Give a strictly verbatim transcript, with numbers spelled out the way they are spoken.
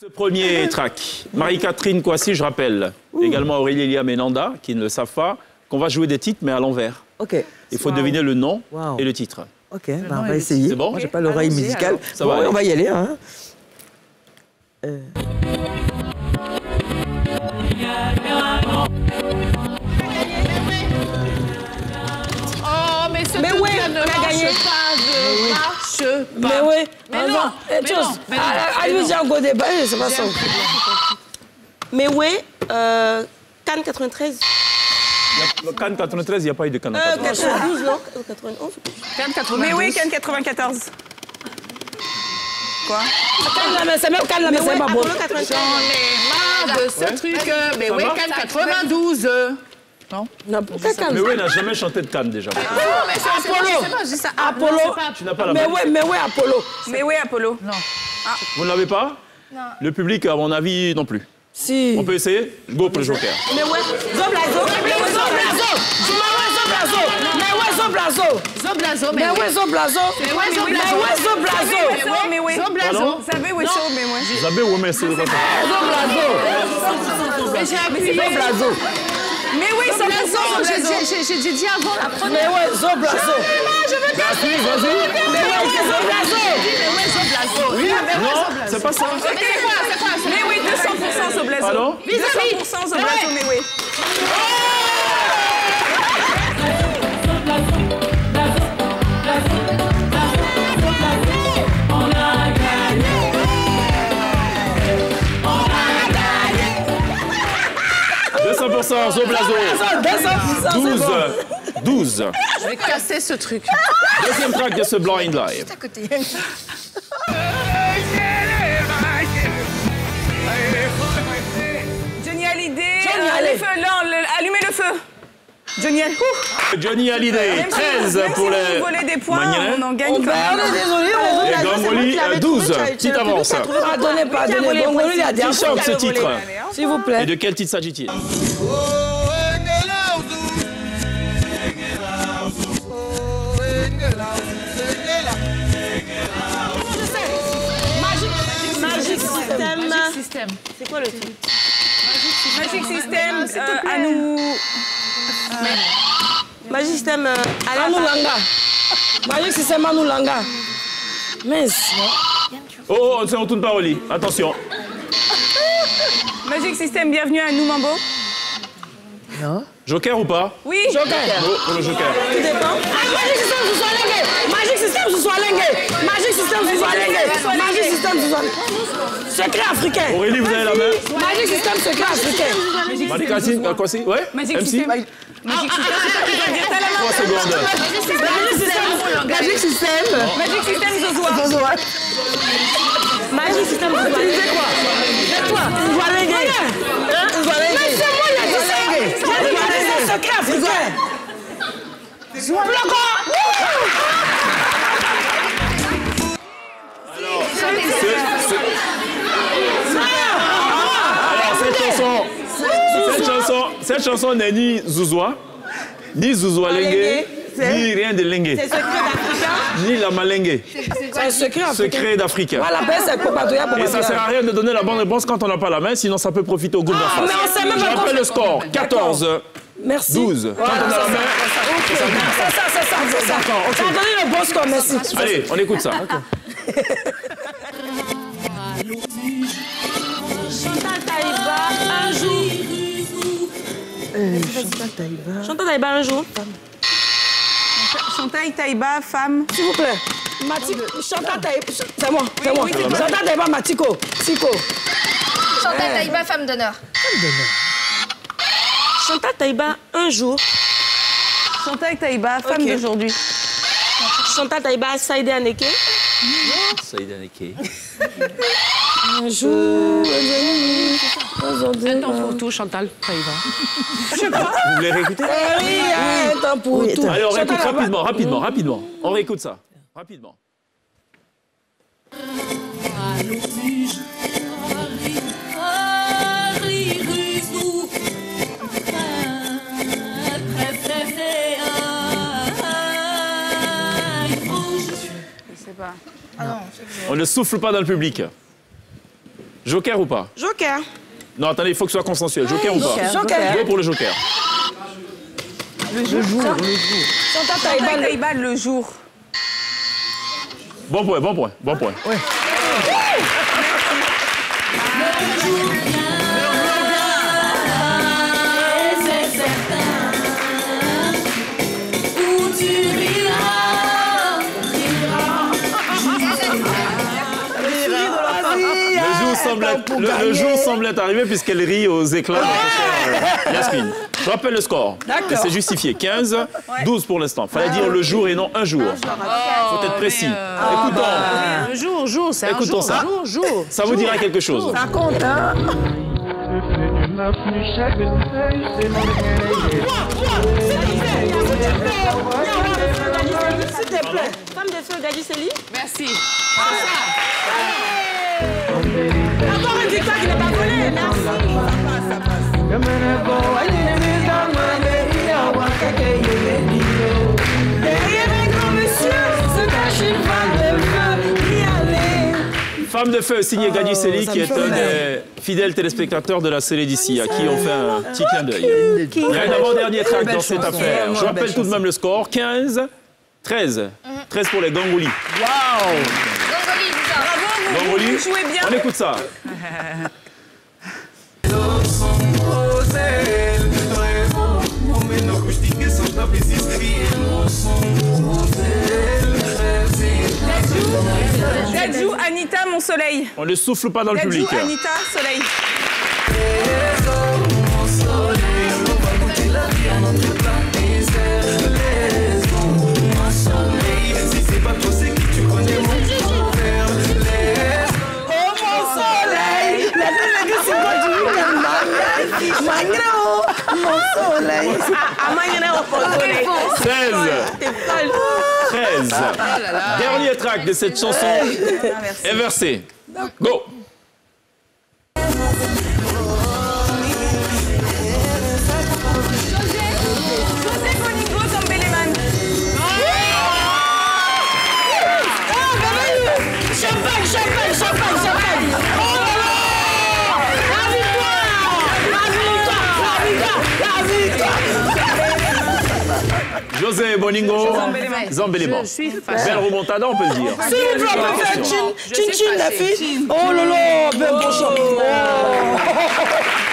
Ce premier track, Marie-Catherine Koissy, je rappelle, Ouh. également Aurélie Eliam et Nanda, qui ne le savent pas, qu'on va jouer des titres, mais à l'envers. Okay. Il faut wow. deviner le nom wow. et le titre. Ok, le bah, on va essayer. C'est bon. Moi, j'ai pas l'oreille musicale. Ça bon, va on va y aller. Hein. Euh... Oh, mais ce mais ouais, ne on a gagné. Pas de... oui. Pas. Mais oui, mais non, mais non, mais non. Allez, j'ai un gros débat, c'est pas ça. Mais oui, euh, Cannes quatre-vingt-treize. A, Cannes quatre-vingt-treize, il n'y a pas eu de Cannes quatre-vingt-treize. Euh, quatre-vingt-douze, non, quatre-vingt-onze. Cannes quatre-vingt-douze. Mais oui, Cannes quatre-vingt-quatorze. Quoi? C'est même Cannes, mais c'est pas bon. J'en ai marre de ce truc. Mais oui, Cannes quatre-vingt-douze. Non, non pourquoi Cannes? Mais oui, n'a jamais chanté de Cannes déjà. Ah, non, mais c'est Apollo. Pas, je ça. Apollo. Non, pas... Tu n'as pas la mais oui, mais oui, Apollo. Mais oui, Apollo. Non. Ah. Vous ne l'avez pas? Non. Le public, à mon avis, non plus. Si. On peut essayer? Go pour le joker. Mais oui, Zoblazo. Mais oui, Zoblazo. Tu m'as dit Zoblazo. Mais oui, Zoblazo. Zoblazo. Mais oui, Zoblazo. Mais oui, Zoblazo. Mais oui, Zoblazo. Ça veut oui, chaud, mais oui. Ça veut oui, mais c'est Zoblazo. Zoblazo. Mais j'ai Zoblazo. Mais oui, c'est la zone. J'ai dit avant la première. Mais ouais, Zoblazo. Je veux casser. Mais oui, c'est Zoblazo. Mais oui, Zoblazo. Oui, non, c'est pas ça. Ok, c'est quoi, c'est quoi? Mais oui, deux cents pour cent Zoblazo. Pardon? Vis-à-vis. deux cents pour cent Zoblazo, mais oui. deux cents pour cent Zoblazo. douze, douze. Je vais casser ce truc. Deuxième track de ce Blind Live. Juste à côté. Johnny Hallyday. Johnny Hallyday. Allumez le feu. Johnny Hallyday. Johnny Hallyday. treize pour les. Voler des points, on en gagne quand même. Désolé. Et Gangoli, douze. Petite avance. Pardonnez, pardonnez. Gangoli a dit un chant de ce titre. S'il vous plaît. Et de quel titre s'agit-il? Magic System. Magic System. C'est quoi le titre? Magic System. À nous. Magic System. À nous langa. Magic System à nous langa. Mince. Oh, on tourne pas au lit. Attention. Magic System, bienvenue à nous, Mambo. Non. Joker ou pas? Oui. Joker. Go pour le joker. Tout dépend. Ah, Magic System, vous sois lingué. Magic System, vous sois lingué. Magic System, vous sois lingué. Magic System, vous sois lingué. Secret africain. Aurélie, vous avez la main. Magic System, secret africain. Magic System, quoi aussi? Ouais. Magic System. Magic System, c'est pas plus bien. trois secondes. Magic System. Magic System. Magic System, Zozoa. Magic System, vous utilisez quoi? Toi, vous sois lingué. Vous sois lingué. C'est clair, c'est vrai. C'est quoi? Alors, cette chanson, cette chanson, cette chanson n'est ni Zouzoua, ni Zouzoua Lengue, ni rien de Lengue. C'est secret d'Africain. Ni la Malengue. C'est un secret africain. Secret d'Africain. Voilà, ben c'est Popatoya, Popatoya. Et ça sert à rien de donner la bonne réponse quand on n'a pas la main, sinon ça peut profiter au groupe d'Africain. Mais on sait même pas. Je rappelle le score, quatorze. Merci. douze. Voilà, ça, ça, okay. ça, ça, ça, ça, ça, ça. D'accord, okay. Attendez le bon score, merci. Allez, on écoute ça. Okay. Chantal Taïba, un jour. Euh, Chantal Taïba. Chantal Taïba, un jour. Chantal Taïba, femme. S'il vous plaît. Matiko. Chantal Taïba, c'est moi, c'est moi. Chantal Taïba, Matiko. Tico. Chantal Taïba, femme d'honneur. Femme d'honneur. Chantal Taïba, un jour. Chantal Taïba, femme okay. d'aujourd'hui. Chantal Taïba, Saïdé Aneke. Saïdé Aneke. Un jour. Aujourd'hui. Un temps pour tout, Chantal Taïba. Je sais pas. Vous voulez réécouter? Oui, oui, un temps pour oui, tout. Allez, on Chantal réécoute rapidement, rapidement, rapidement. On réécoute ça. Rapidement. Ah non, on ne souffle pas dans le public. Joker ou pas? Joker. Non, attendez, il faut que ce soit consensuel. Joker oui, ou joker, pas? Joker. Go pour le joker. Le jour. Le jour. Chantal Taïba, Taïba, le jour. Bon point, bon point, bon point. Ouais. Le, le jour semble être arrivé puisqu'elle rit aux éclats. Ouais. Yasmine, je rappelle le score. C'est justifié. quinze, ouais. douze pour l'instant. Fallait ah, dire le jour et non un jour. Il oh, faut être précis. Euh... Écoutons. Ah, bah... jour, jour, c'est un jour, ça. Jour, jour, ça vous jour. Dira quelque chose. Ça compte, hein. S'il te plaît. Femme de feu, Gadji Celi. Merci. Encore un dictat qui n'est pas volé, merci. Ça passe, ça passe. Derrière un grand monsieur se cache une femme de feu. Femme de feu, signé Gadji Celi, qui est un des fidèles téléspectateurs de la série d'ici, à qui on fait un petit clin d'œil. Il y a un avant-dernier track dans cette affaire. Je rappelle tout de même le score, quinze, treize. treize pour les Gangouli. Waouh! Bon, Aurélie, on écoute ça. Dadju, Anita, mon soleil. On ne souffle pas dans le public. Dadju, Anita, soleil. seize, treize, dernier track de cette chanson est versé. Go. José Boningo, Zambéléman. Belle remontada, on peut le dire. S'il vous plaît, on peut faire chin, chin, chin, la fille. Oh là là, belle bonne chance.